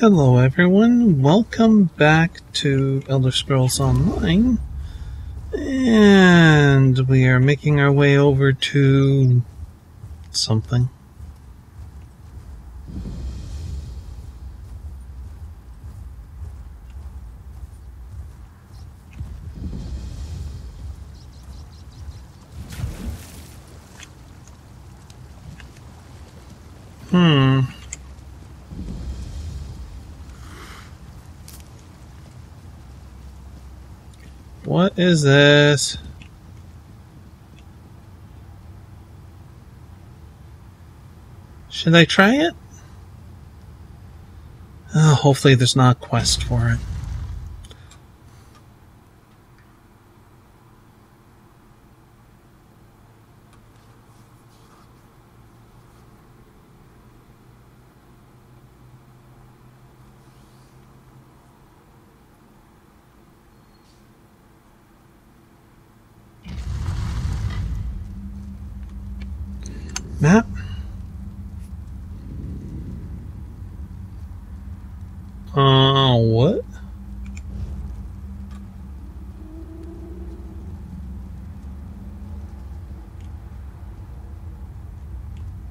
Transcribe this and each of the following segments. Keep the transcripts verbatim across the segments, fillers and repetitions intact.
Hello everyone, welcome back to Elder Scrolls Online, and we are making our way over to something. Hmm. What is this? Should I try it? Oh, hopefully there's not a quest for it. Map. Uh, what?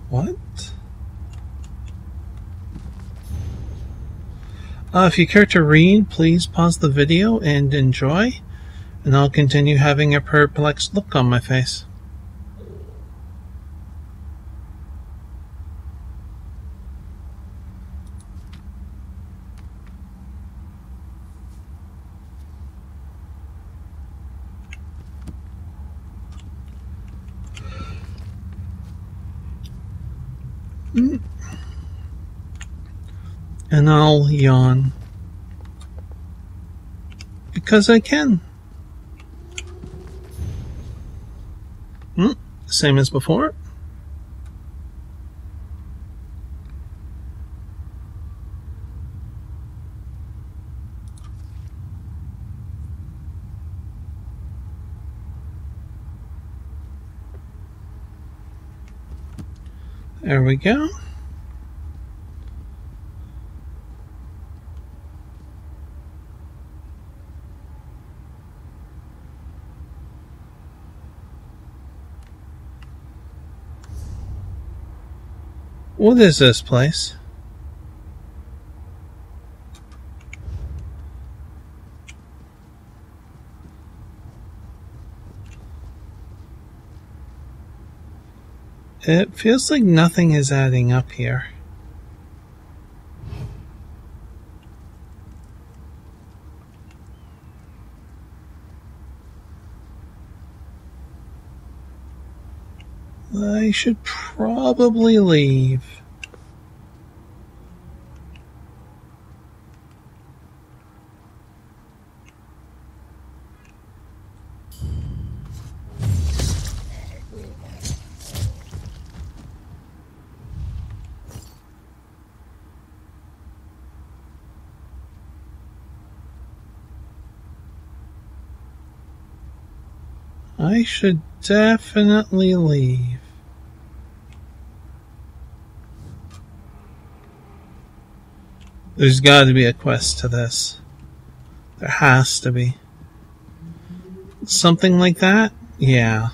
What? Uh, if you care to read, please pause the video and enjoy, and I'll continue having a perplexed look on my face. And I'll yawn. Because I can. Mm, same as before. There we go. What is this place? It feels like nothing is adding up here. I should probably leave. I should definitely leave. There's got to be a quest to this. There has to be. Something like that? Yeah.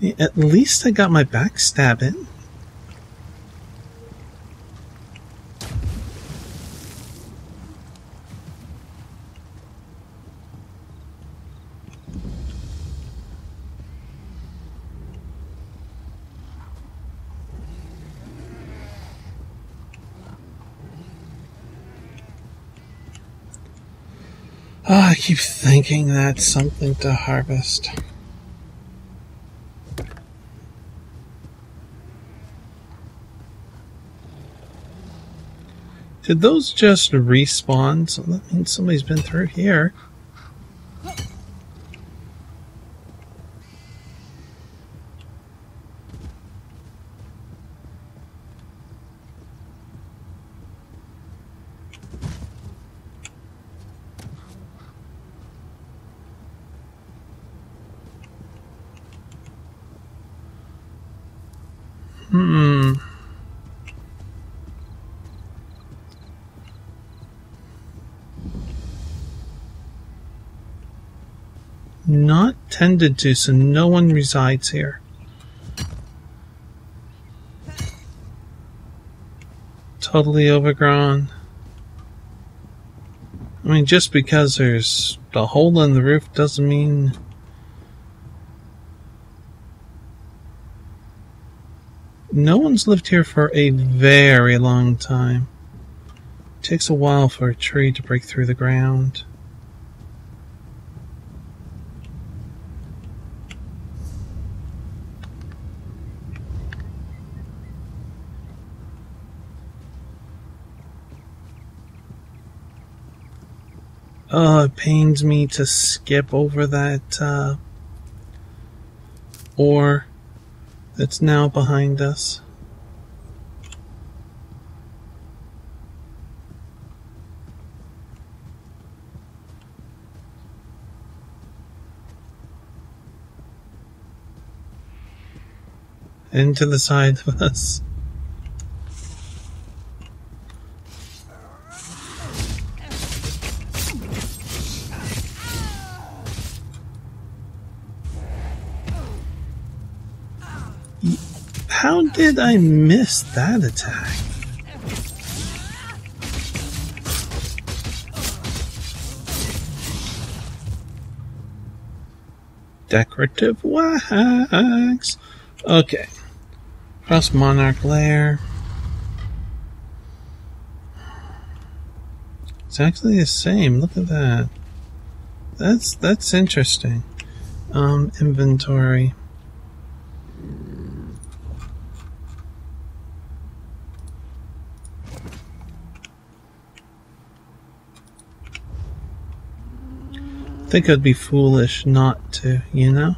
Yeah, at least I got my backstab in. Oh, I keep thinking that's something to harvest. Did those just respawn? So that means somebody's been through here. Hmm. Not tended to, so no one resides here. Totally overgrown. I mean, just because there's a hole in the roof doesn't mean... No one's lived here for a very long time. It takes a while for a tree to break through the ground. Oh, it pains me to skip over that uh, ore that's now behind us. And to the side of us. How did I miss that attack? Decorative wax. Okay. Cross Monarch Lair. It's actually the same. Look at that. That's that's interesting. Um, inventory. I think I'd be foolish not to, you know?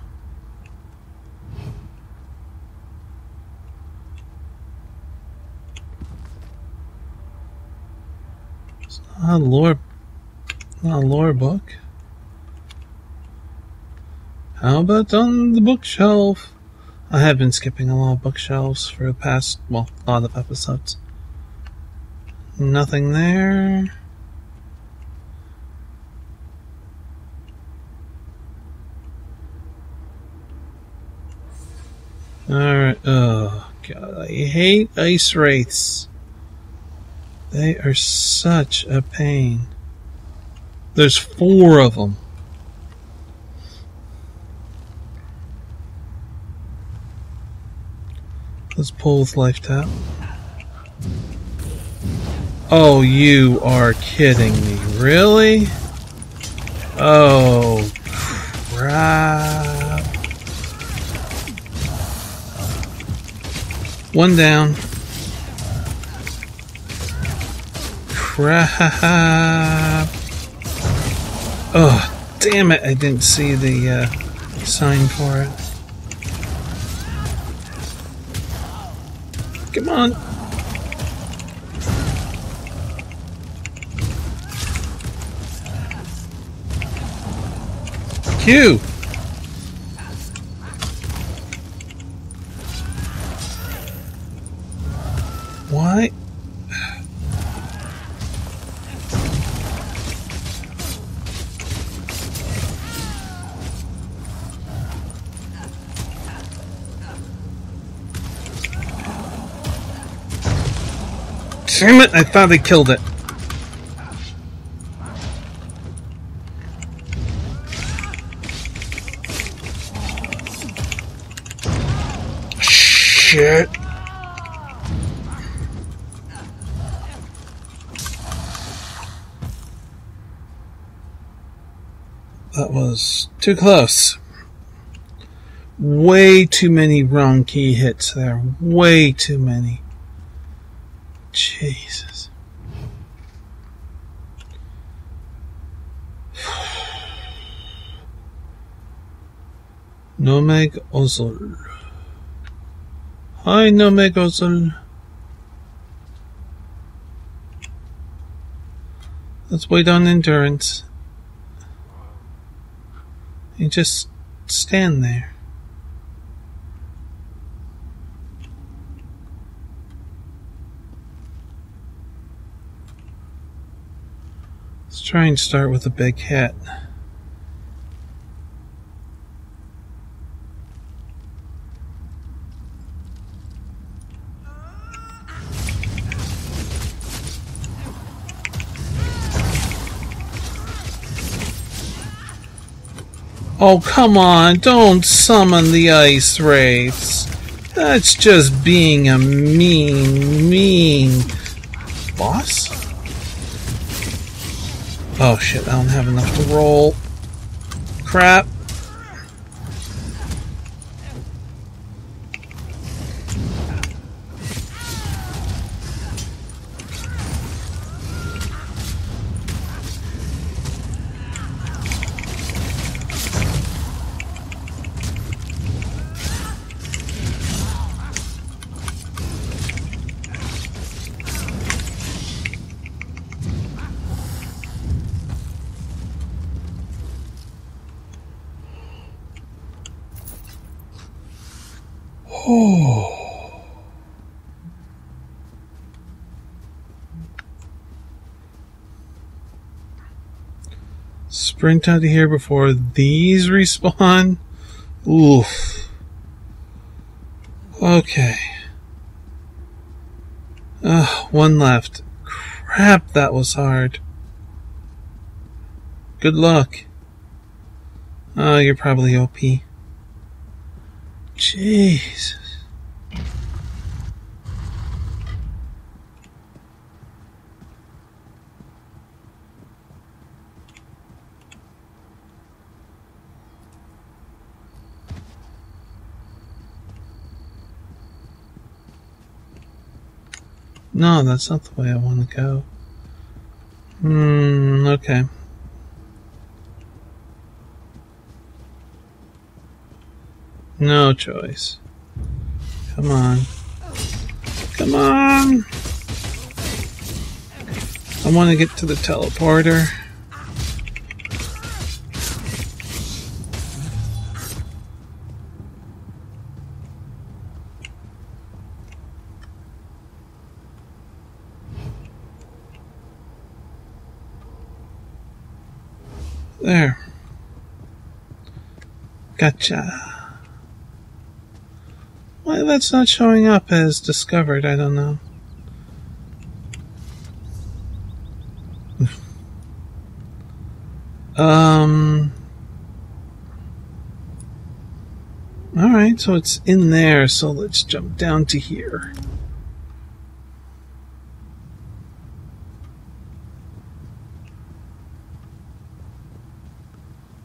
It's not a lore, not a lore book. How about on the bookshelf? I have been skipping a lot of bookshelves for the past, well, a lot of episodes. Nothing there. Alright, oh god, I hate ice wraiths. They are such a pain. There's four of them. Let's pull this life tap. Oh, you are kidding me. Really? Oh, crap. One down. Crap. Oh, damn it. I didn't see the uh, sign for it. Come on. Q. Why? Damn it, I thought I killed it. Shit. That was too close. Way too many wrong key hits there. Way too many. Jesus. Nomeg Ozul. Hi, Nomeg Ozul. Let's wait on endurance. You just stand there. Let's try and start with a big hat. Oh, come on, don't summon the ice wraiths. That's just being a mean, mean boss. Oh shit, I don't have enough to roll. Crap. Sprint out of here before these respawn. Oof. Okay. Ah, one left. Crap, that was hard. Good luck. Oh, you're probably O P. Jeez. No, that's not the way I want to go. Hmm, okay. No choice. Come on. Come on! I want to get to the teleporter. There. Gotcha. Why that's not showing up as discovered, I don't know. um. Alright, so it's in there, so let's jump down to here.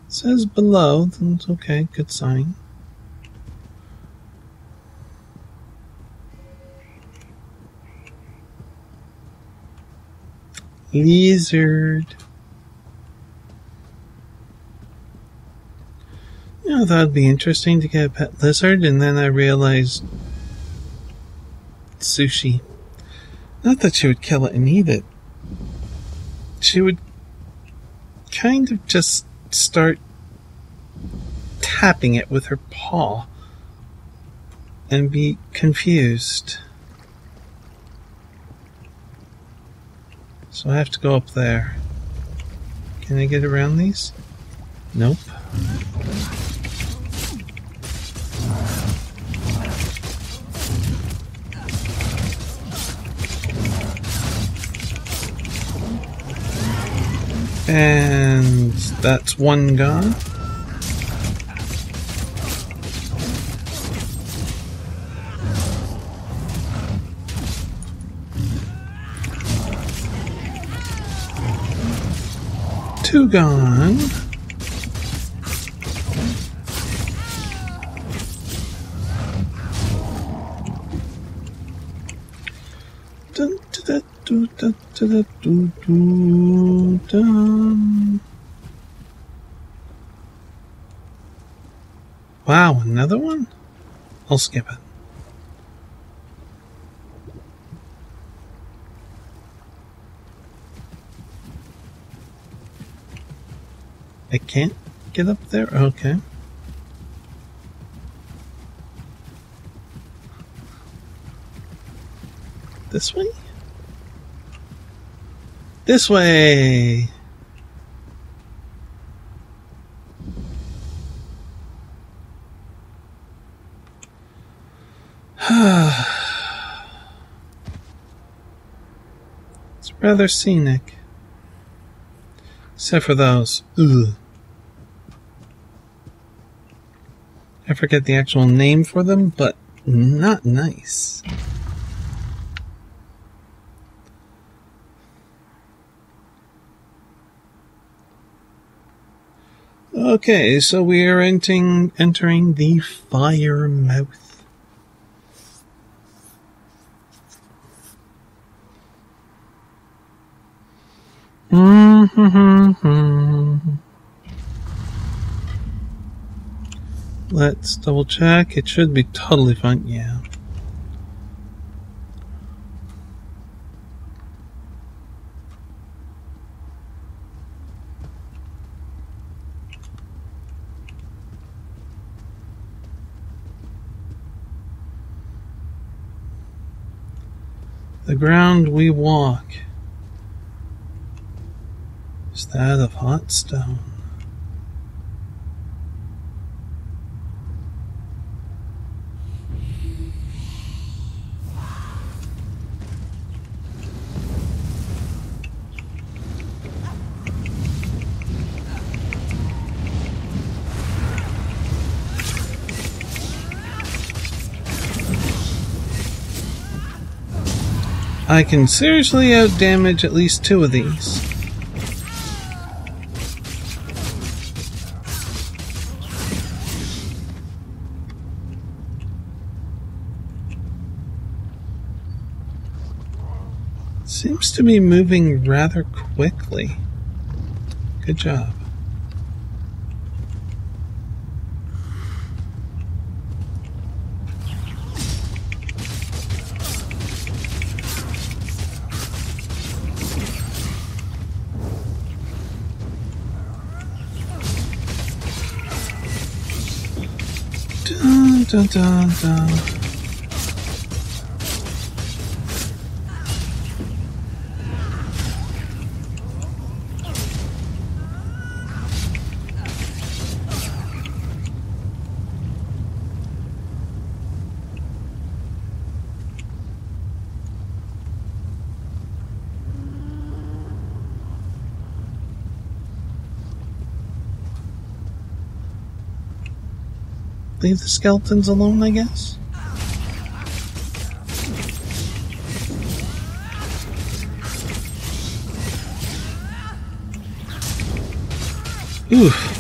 It says below, that's okay, good sign. Lizard. You know, that would be interesting to get a pet lizard, and then I realized sushi. Not that she would kill it and eat it. She would kind of just start tapping it with her paw and be confused. So I have to go up there. Can I get around these? Nope. And that's one gone. Two gone. Dun, da, da, do, da, da, da, do, do, dun. Wow, another one? I'll skip it. I can't get up there? Okay. This way? This way! It's rather scenic. Except for those. Ugh. I forget the actual name for them, but not nice. Okay, so we are entering, entering the Fire Mouth. Mm-hmm-hmm-hmm. Let's double check. It should be totally fine. Yeah. The ground we walk is that of hot stone. I can seriously outdamage at least two of these. Seems to be moving rather quickly. Good job. Dun, dun, dun. Leave the skeletons alone, I guess. Oof.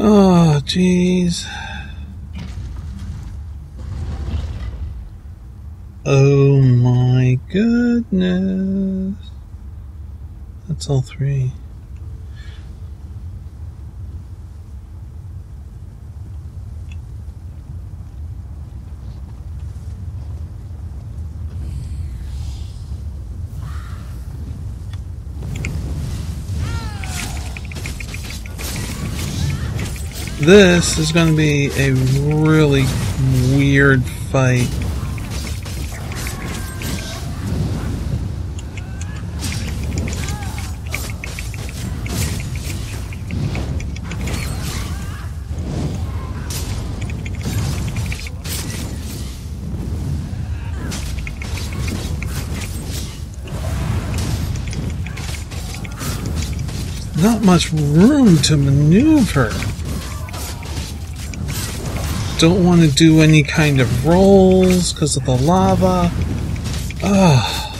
Oh, jeez. Oh my goodness. That's all three. This is going to be a really weird fight. not much room to maneuver. Don't want to do any kind of rolls because of the lava. Ugh.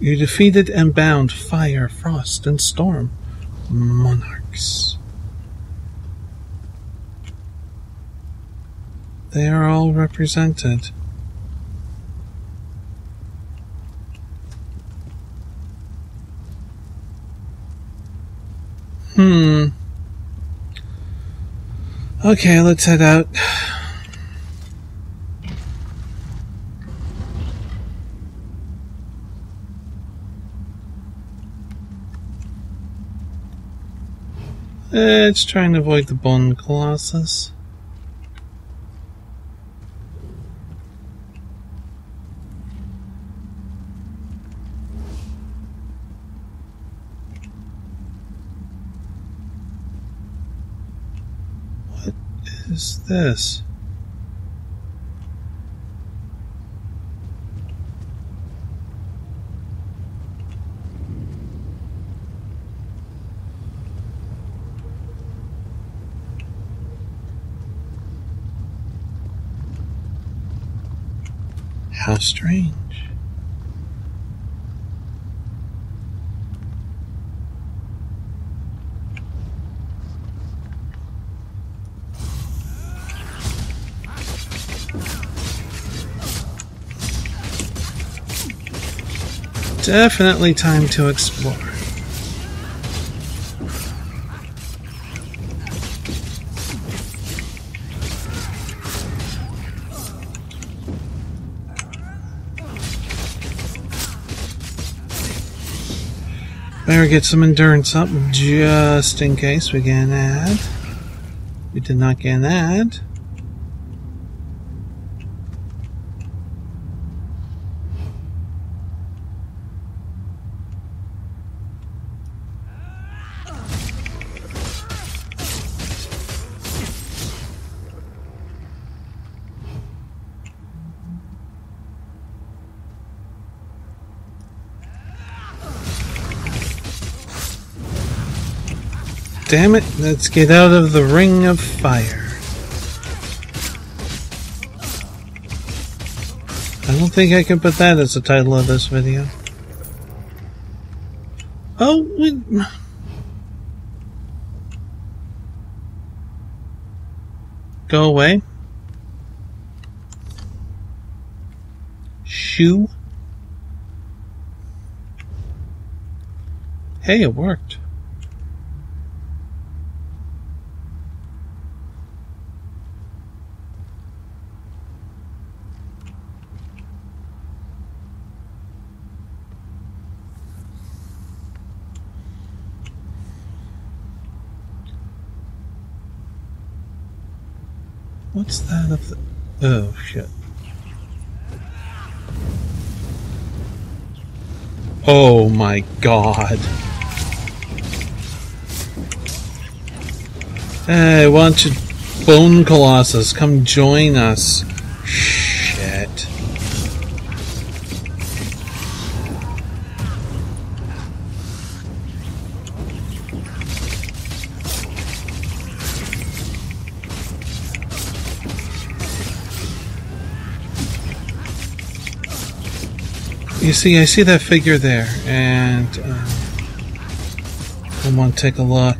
You defeated and bound Fire, Frost, and Storm monarchs. They are all represented. Hmm. Okay, let's head out. Let's try and avoid the Bone Colossus. What is this? How strange. Definitely time to explore. Better get some endurance up, just in case we get an ad. We did not get an ad. Damn it, let's get out of the ring of fire. I don't think I can put that as the title of this video. Oh, we... Go away. Shoo. Hey, it worked. What's that up there? Oh, shit. Oh my god. Hey, why don't you, Bone Colossus, come join us. Shit. You see, I see that figure there, and um, I want to take a look.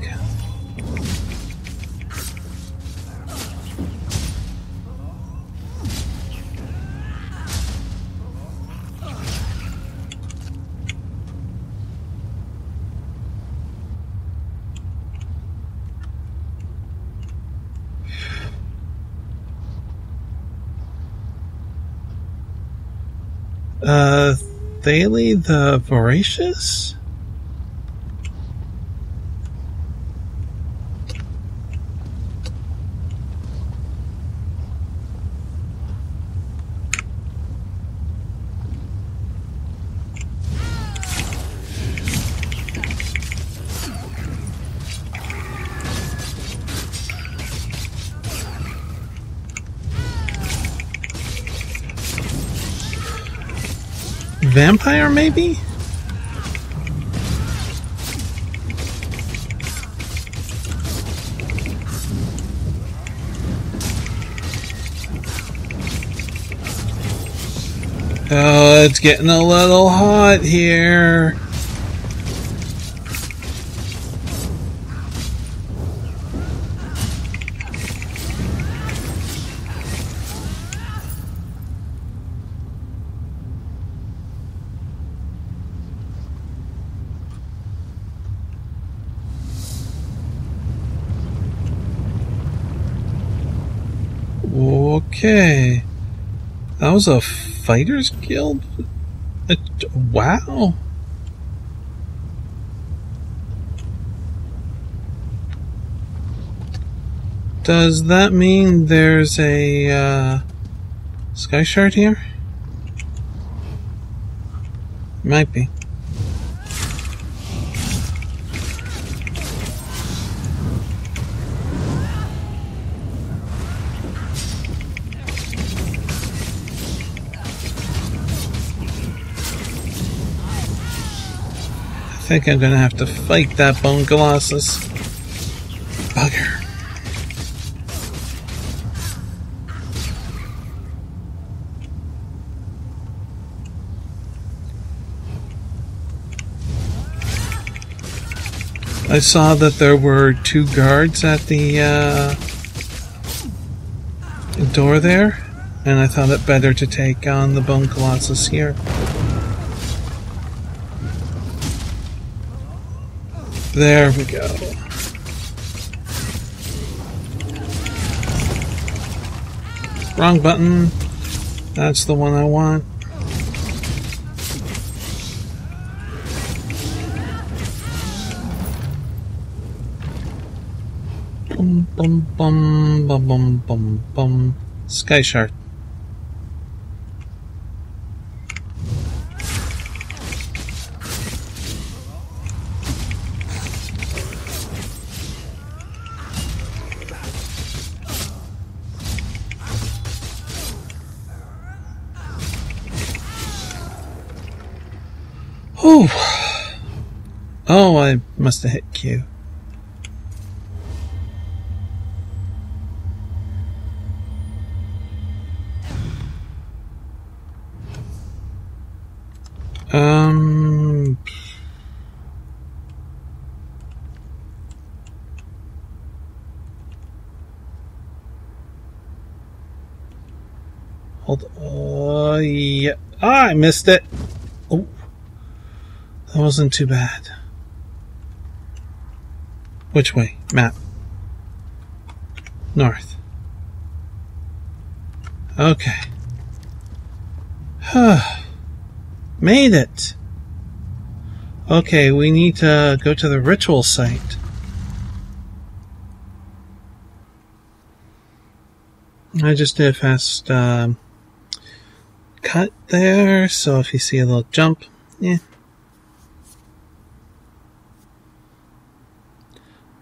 Uh... Bailey the voracious? vampire, maybe? Oh, it's getting a little hot here. Okay. That was a Fighters Guild? It, wow. Does that mean there's a uh, sky shard here? Might be. I think I'm gonna have to fight that Bone Colossus. Bugger. I saw that there were two guards at the uh, door there, and I thought it better to take on the Bone Colossus here. There we go. Wrong button. That's the one I want. Bum bum bum bum bum bum bum. Sky Shard. Oh, I must have hit Q. Um... Hold on. Uh, yeah. Ah, I missed it. Oh. That wasn't too bad. Which way? Map. North. Okay. Made it! Okay, we need to go to the ritual site. I just did a fast um, cut there, so if you see a little jump, yeah.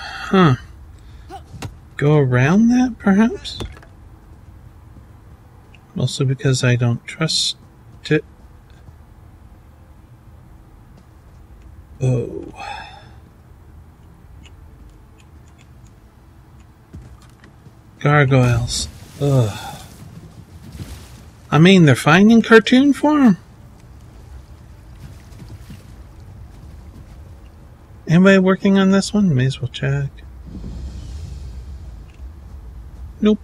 Huh. Go around that, perhaps? Mostly because I don't trust it. Oh. Gargoyles. Ugh. I mean, they're fine in cartoon form. Anybody working on this one? May as well check. Nope.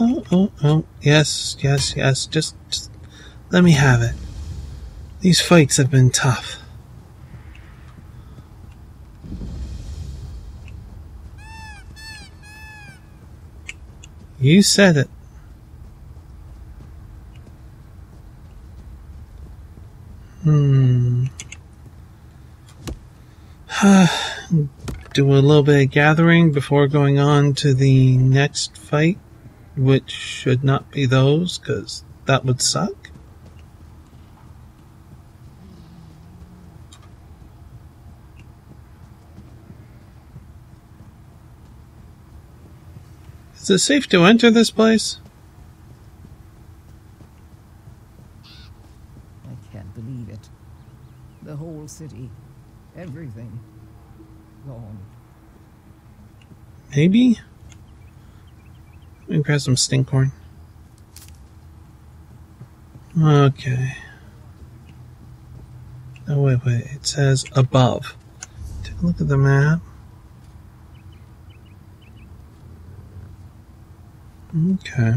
Oh, oh, oh. Yes, yes, yes. Just, just let me have it. These fights have been tough. You said it. Hmm. Do a little bit of gathering before going on to the next fight, which should not be those, because that would suck. Is it safe to enter this place? I can't believe it. The whole city. Everything. Gone. Maybe? Let me grab some stinkhorn. Okay. Oh, wait, wait. It says above. Take a look at the map. Okay.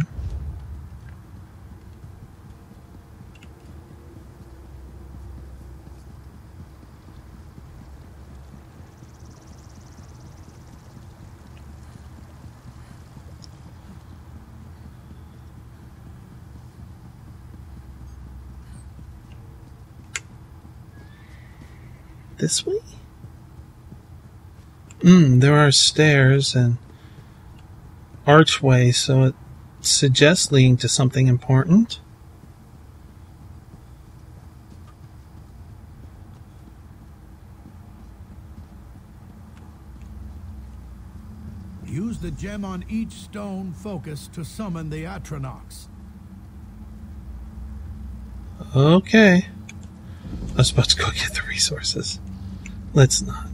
This way? Mm, there are stairs and archway, so it suggests leading to something important. Use the gem on each stone focus to summon the Atronachs. Okay. I was about to go get the resources. Let's not.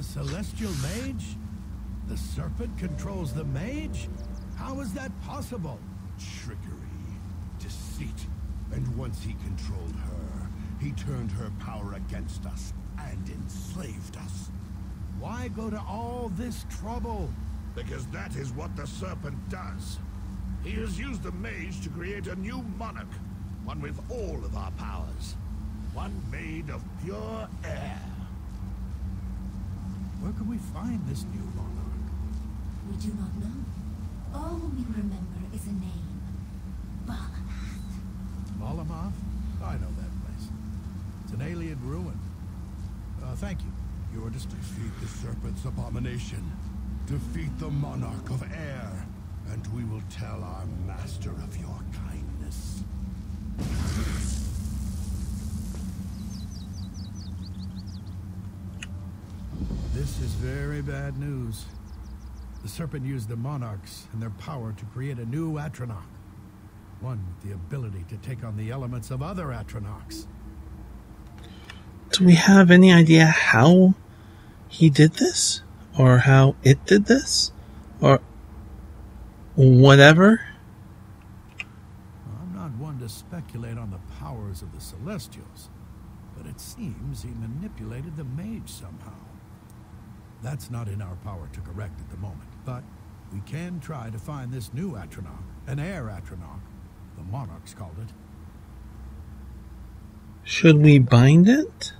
Celestial Mage? The serpent controls the mage? How is that possible? Trickery, deceit, and once he controlled her, he turned her power against us and enslaved us. Why go to all this trouble? Because that is what the serpent does. He has used the mage to create a new monarch, one with all of our powers, one made of pure air. Where can we find this new monarch? We do not know. All we remember is a name. Balamath. Balamath? I know that place. It's an alien ruin. Uh, thank you. You are just to defeat the serpent's abomination. Defeat the monarch of air. And we will tell our master of your kindness. This is very bad news. The serpent used the monarchs and their power to create a new Atronach. One with the ability to take on the elements of other Atronachs. Do we have any idea how he did this? Or how it did this? Or whatever? I'm not one to speculate on the powers of the Celestials, but it seems he manipulated the mage somehow. That's not in our power to correct at the moment, but we can try to find this new Atronach, an air Atronach. The monarchs called it. Should we bind it?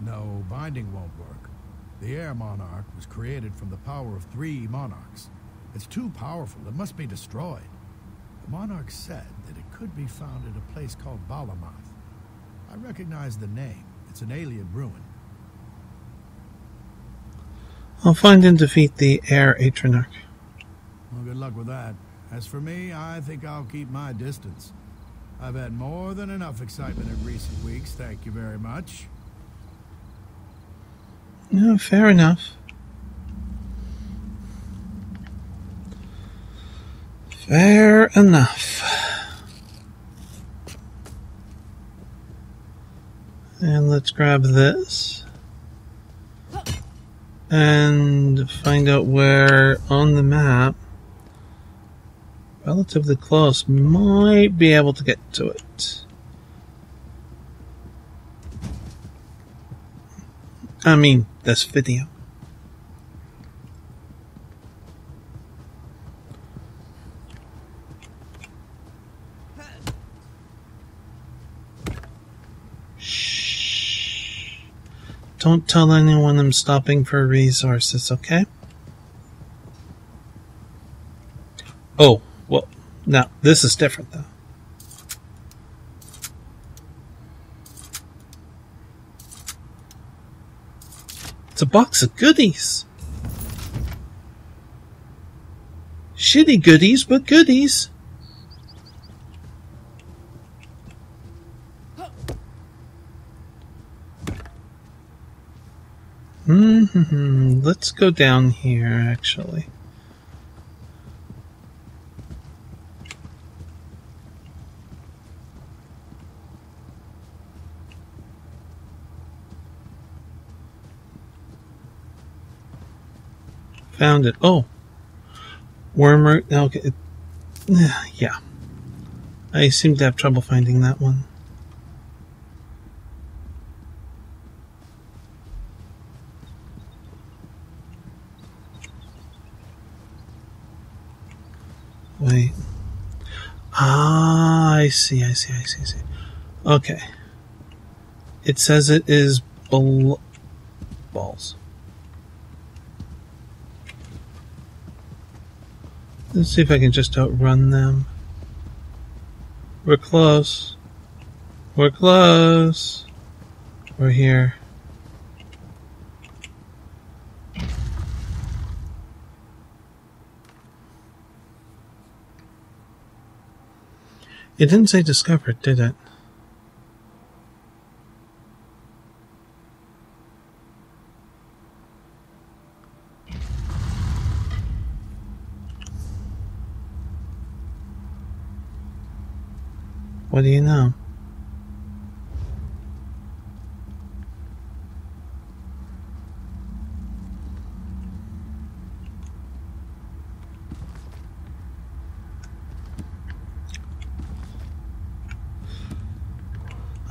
No, binding won't work. The air monarch was created from the power of three monarchs. It's too powerful, it must be destroyed. The monarch said that it could be found at a place called Balamath. I recognize the name, it's an alien ruin. I'll find and defeat the air Atronach. Well, good luck with that. As for me, I think I'll keep my distance. I've had more than enough excitement in recent weeks, thank you very much. No, fair enough. Fair enough. And let's grab this and find out where on the map, relatively close, might be able to get to it. I mean, this video. Don't tell anyone I'm stopping for resources, okay? Oh, well, now, this is different, though. It's a box of goodies. Shitty goodies, but goodies. Mm-hmm. Let's go down here, actually. Found it. Oh. Wormroot. Okay. Yeah. I seem to have trouble finding that one. Wait. Ah, I see, I see, I see, I see. Okay. It says it is bal- balls. Let's see if I can just outrun them. We're close. We're close. We're here. It didn't say discovered, did it? What do you know?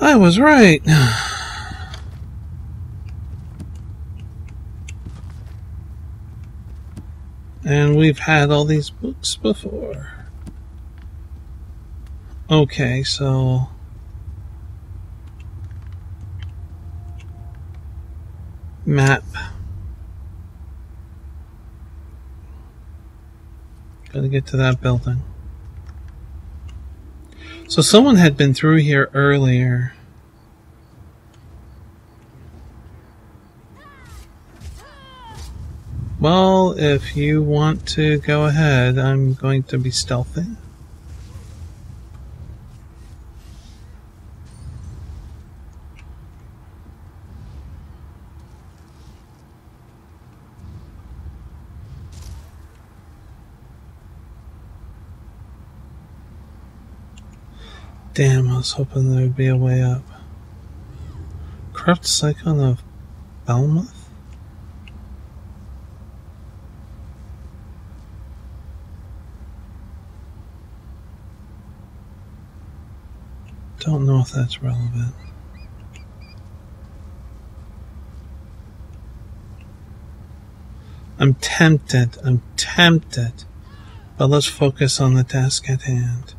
I was right. And we've had all these books before. Okay, so map. Gotta get to that building. So someone had been through here earlier. Well, if you want to go ahead, I'm going to be stealthy. Damn, I was hoping there would be a way up. Corrupt Psychon of Balamath? Don't know if that's relevant. I'm tempted, I'm tempted, but let's focus on the task at hand.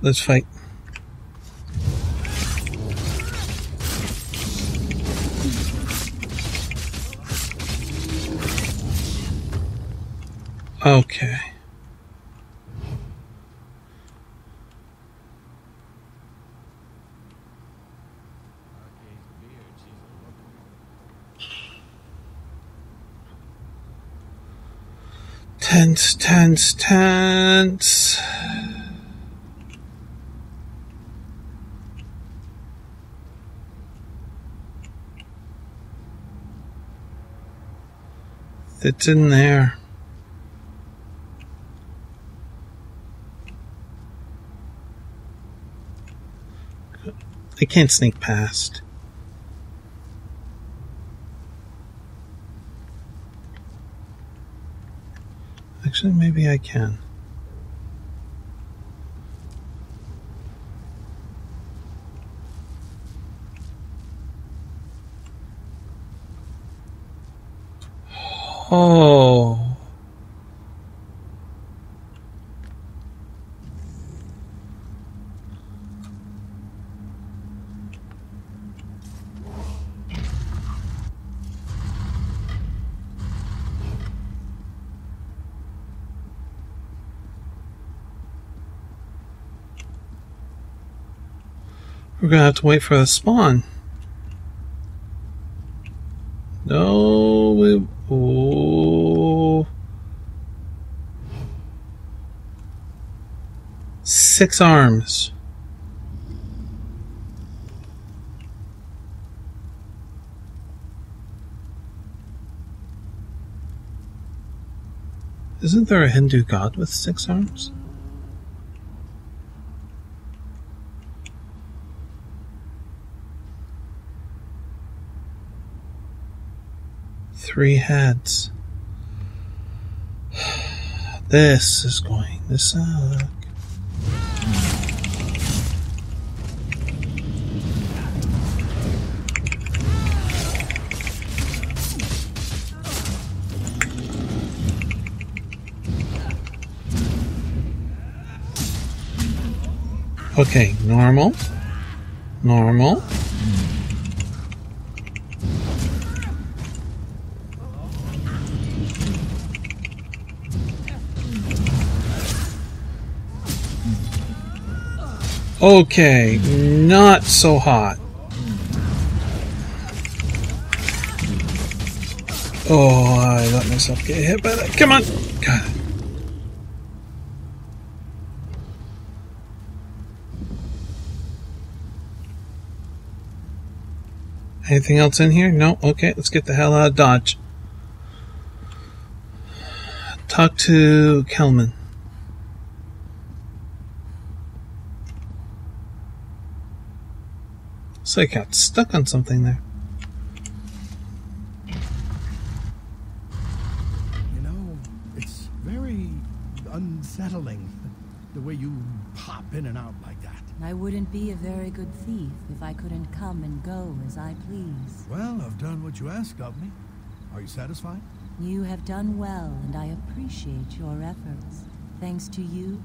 Let's fight. Okay. Tense, tense, tense. it's in there. I can't sneak past. Actually, maybe I can. Oh. We're going to have to wait for the spawn. No, we... Oh. Six arms. Isn't there a Hindu god with six arms? Three heads. This is going to suck. Okay, normal, normal. Okay, not so hot. Oh, I let myself get hit by that. Come on! God. Anything else in here? No? Okay, let's get the hell out of Dodge. Talk to Kelman. So I got stuck on something there. You know, it's very unsettling, the way you pop in and out like that. I wouldn't be a very good thief if I couldn't come and go as I please. Well, I've done what you asked of me. Are you satisfied? You have done well, and I appreciate your efforts. Thanks to you,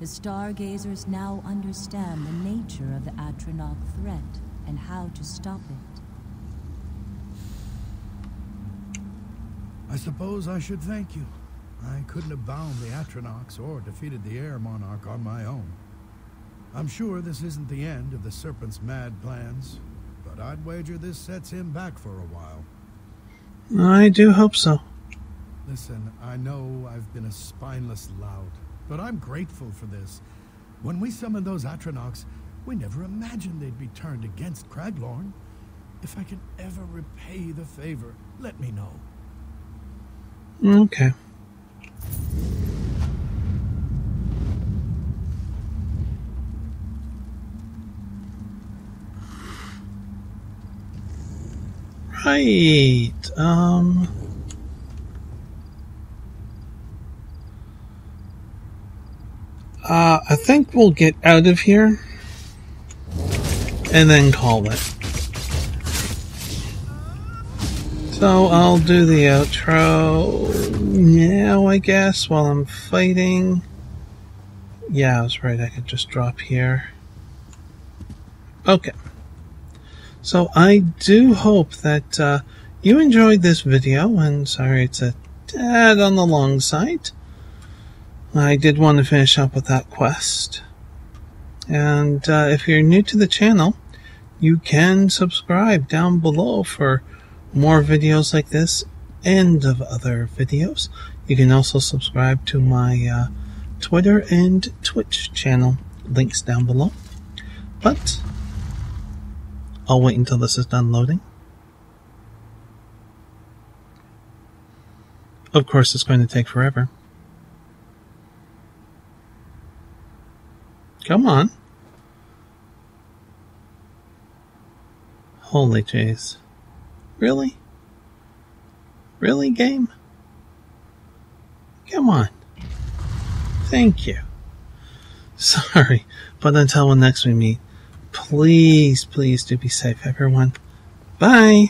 the Stargazers now understand the nature of the Atronach threat and how to stop it. I suppose I should thank you. I couldn't have bound the Atronachs or defeated the Air Monarch on my own. I'm sure this isn't the end of the Serpent's mad plans, but I'd wager this sets him back for a while. I do hope so. Listen, I know I've been a spineless lout, but I'm grateful for this. When we summoned those Atronachs, we never imagined they'd be turned against Craglorn. If I can ever repay the favor, let me know. Okay. Right. Um. Uh, I think we'll get out of here and then call it. So I'll do the outro now, I guess, while I'm fighting. Yeah, I was right. I could just drop here. Okay. So I do hope that uh, you enjoyed this video, and sorry it's a tad on the long side. I did want to finish up with that quest. And uh, if you're new to the channel, you can subscribe down below for more videos like this and of other videos. You can also subscribe to my uh, Twitter and Twitch channel. Links down below. But I'll wait until this is done loading. Of course, it's going to take forever. Come on. Holy jeez. Really? Really, game? Come on. Thank you. Sorry, but until next we meet, please, please do be safe, everyone. Bye!